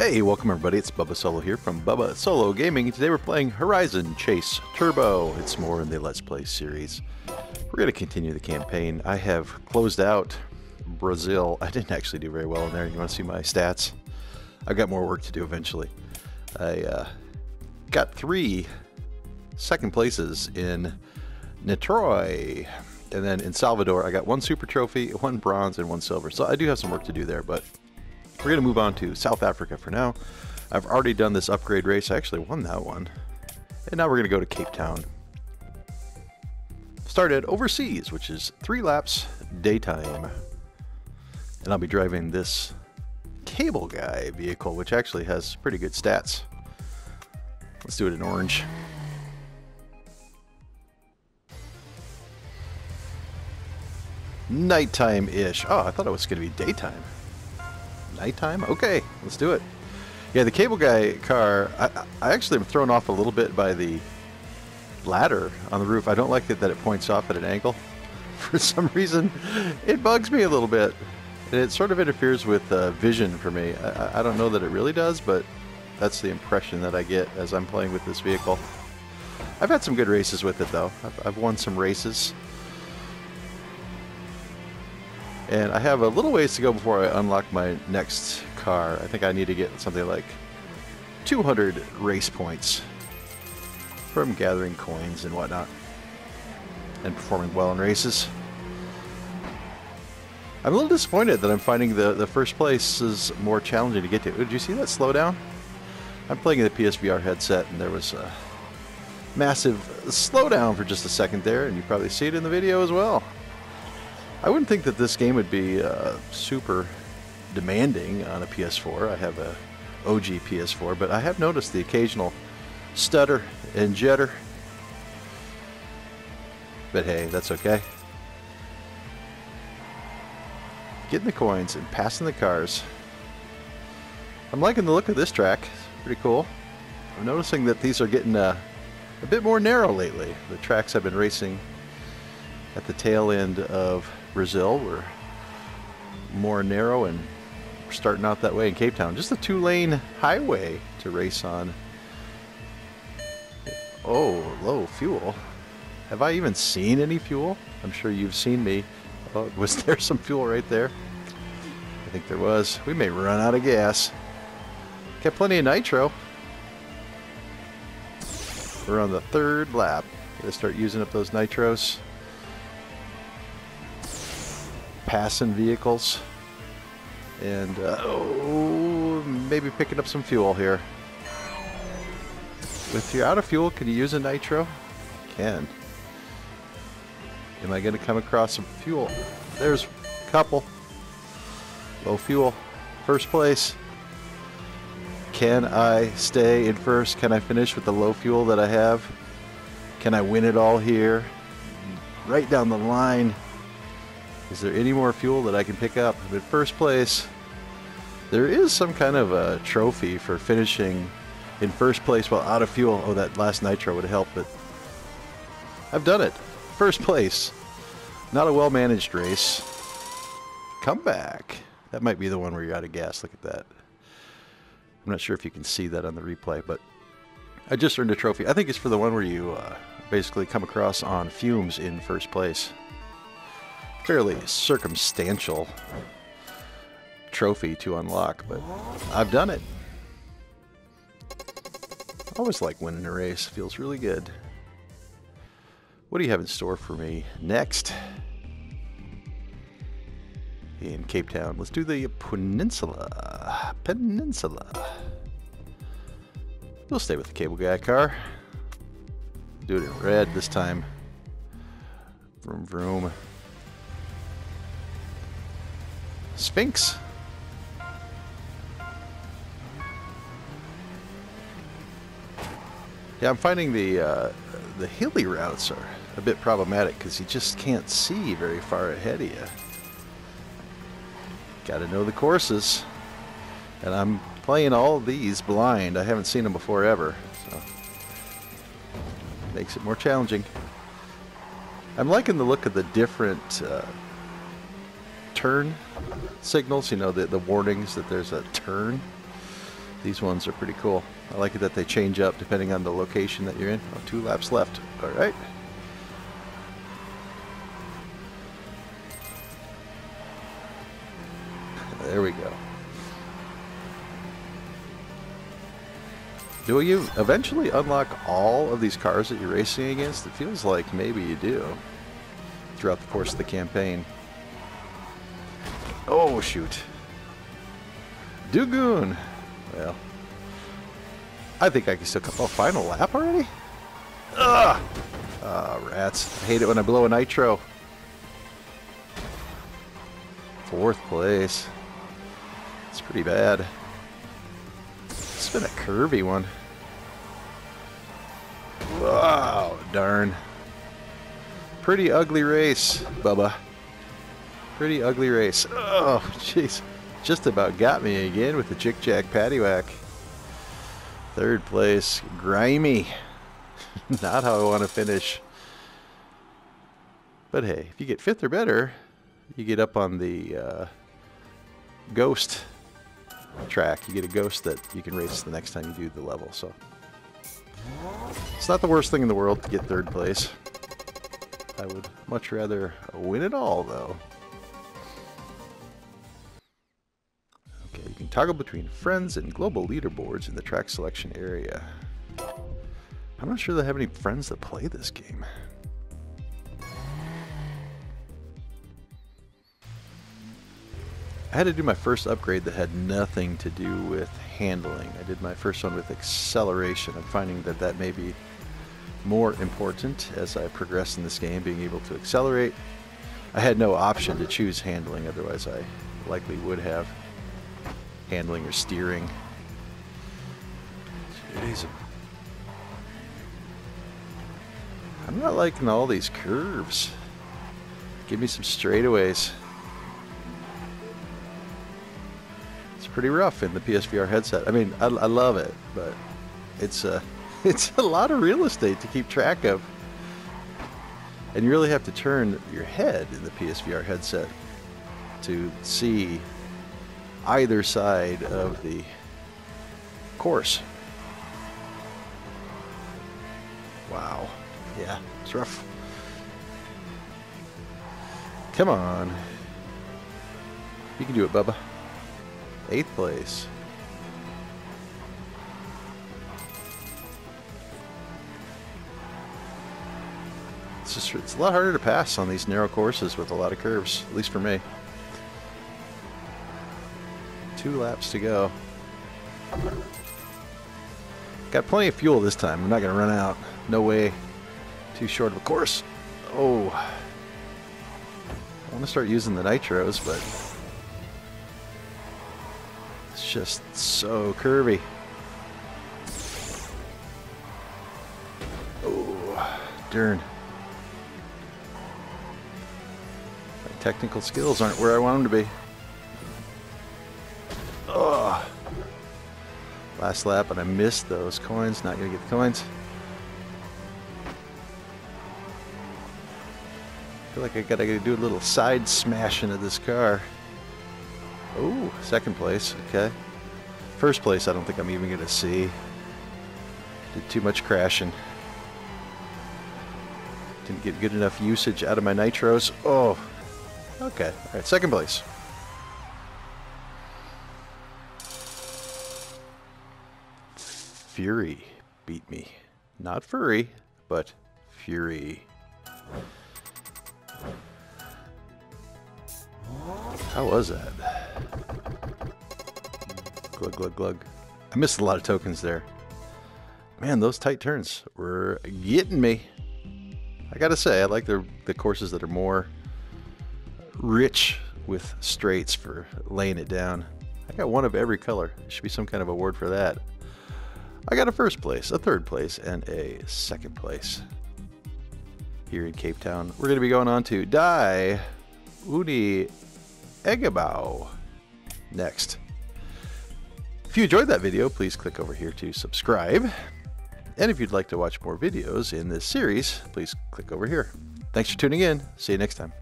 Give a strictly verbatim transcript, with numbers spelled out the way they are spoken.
Hey, welcome everybody, it's Bubba Solo here from Bubba Solo Gaming, and today we're playing Horizon Chase Turbo. It's more in the Let's Play series. We're going to continue the campaign. I have closed out Brazil. I didn't actually do very well in there. You want to see my stats? I've got more work to do eventually. I uh, got three second places in Niterói, and then in Salvador I got one super trophy, one bronze, and one silver. So I do have some work to do there, but we're going to move on to South Africa for now. I've already done this upgrade race. I actually won that one. And now we're going to go to Cape Town. Started overseas, which is three laps daytime. And I'll be driving this Cable Guy vehicle, which actually has pretty good stats. Let's do it in orange. Nighttime-ish. Oh, I thought it was going to be daytime. Nighttime? Okay, let's do it. Yeah, the Cable Guy car, I, I actually am thrown off a little bit by the ladder on the roof. I don't like it that it points off at an angle. For some reason, it bugs me a little bit. And it sort of interferes with uh, vision for me. I, I don't know that it really does, but that's the impression that I get as I'm playing with this vehicle. I've had some good races with it, though. I've, I've won some races. And I have a little ways to go before I unlock my next car. I think I need to get something like two hundred race points from gathering coins and whatnot and performing well in races. I'm a little disappointed that I'm finding the, the first place is more challenging to get to. Did you see that slowdown? I'm playing in the P S V R headset and there was a massive slowdown for just a second there, and you probably see it in the video as well. I wouldn't think that this game would be uh, super demanding on a P S four. I have a O G P S four, but I have noticed the occasional stutter and jitter. But hey, that's okay. Getting the coins and passing the cars. I'm liking the look of this track. It's pretty cool. I'm noticing that these are getting uh, a bit more narrow lately. The tracks I've been racing at the tail end of Brazil we're more narrow, and we're starting out that way in Cape Town. Just a two-lane highway to race on. Oh, low fuel. Have I even seen any fuel? I'm sure you've seen me. Oh, was there some fuel right there? I think there was. We may run out of gas. Got plenty of nitro. We're on the third lap. Gotta start using up those nitros. Passing vehicles and uh, oh, maybe picking up some fuel here. If you're out of fuel, can you use a nitro? Can. Am I going to come across some fuel? There's a couple. Low fuel. First place. Can I stay in first? Can I finish with the low fuel that I have? Can I win it all here? Right down the line. Is there any more fuel that I can pick up? I'm in first place. There is some kind of a trophy for finishing in first place while out of fuel. Oh, that last nitro would have helped, but I've done it. First place. Not a well-managed race. Comeback. That might be the one where you're out of gas. Look at that. I'm not sure if you can see that on the replay, but I just earned a trophy. I think it's for the one where you uh, basically come across on fumes in first place. Fairly circumstantial trophy to unlock, but I've done it. I always like winning a race. Feels really good. What do you have in store for me next? In Cape Town. Let's do the Peninsula. Peninsula. We'll stay with the Cable Guy car. Do it in red this time. Vroom, vroom. Sphinx. Yeah, I'm finding the uh, the hilly routes are a bit problematic because you just can't see very far ahead of you. Got to know the courses, and I'm playing all these blind. I haven't seen them before ever, so makes it more challenging. I'm liking the look of the different Uh, turn signals, you know, the, the warnings that there's a turn. These ones are pretty cool. I like it that they change up depending on the location that you're in. Oh, two laps left. All right. There we go. Do you eventually unlock all of these cars that you're racing against? It feels like maybe you do throughout the course of the campaign. Oh, shoot. Dugoon. Well, I think I can still come. Oh, final lap already? Ugh! Ah, oh, rats. I hate it when I blow a nitro. Fourth place. It's pretty bad. It's been a curvy one. Wow, darn. Pretty ugly race, Bubba. Pretty ugly race. Oh, jeez. Just about got me again with the Chick-Jack Paddywhack. Third place. Grimy. Not how I want to finish. But hey, if you get fifth or better, you get up on the uh, ghost track. You get a ghost that you can race the next time you do the level. So it's not the worst thing in the world to get third place. I would much rather win it all, though. Toggle between friends and global leaderboards in the track selection area. I'm not sure they have any friends that play this game. I had to do my first upgrade that had nothing to do with handling. I did my first one with acceleration. I'm finding that that may be more important as I progress in this game, being able to accelerate. I had no option to choose handling, otherwise I likely would have. Handling or steering. Jeez. I'm not liking all these curves. Give me some straightaways. It's pretty rough in the P S V R headset. I mean, I, I love it, but it's a, it's a lot of real estate to keep track of. And you really have to turn your head in the P S V R headset to see either side of the course. Wow. Yeah, it's rough. Come on. You can do it, Bubba. Eighth place. It's just, it's a lot harder to pass on these narrow courses with a lot of curves, at least for me. Two laps to go. Got plenty of fuel this time. I'm not going to run out. No way. Too short of a course. Oh. I want to start using the nitros, but it's just so curvy. Oh, darn. My technical skills aren't where I want them to be. Oh, last lap, and I missed those coins. Not going to get the coins. I feel like I got to do a little side smashing of this car. Oh, second place. Okay. First place, I don't think I'm even going to see. Did too much crashing. Didn't get good enough usage out of my nitros. Oh, okay. All right, second place. Fury beat me. Not furry, but Fury. How was that? Glug, glug, glug. I missed a lot of tokens there. Man, those tight turns were getting me. I gotta say, I like the, the courses that are more rich with straights for laying it down. I got one of every color. There should be some kind of award for that. I got a first place, a third place, and a second place here in Cape Town. We're going to be going on to Dai Uni Egabao next. If you enjoyed that video, please click over here to subscribe. And if you'd like to watch more videos in this series, please click over here. Thanks for tuning in. See you next time.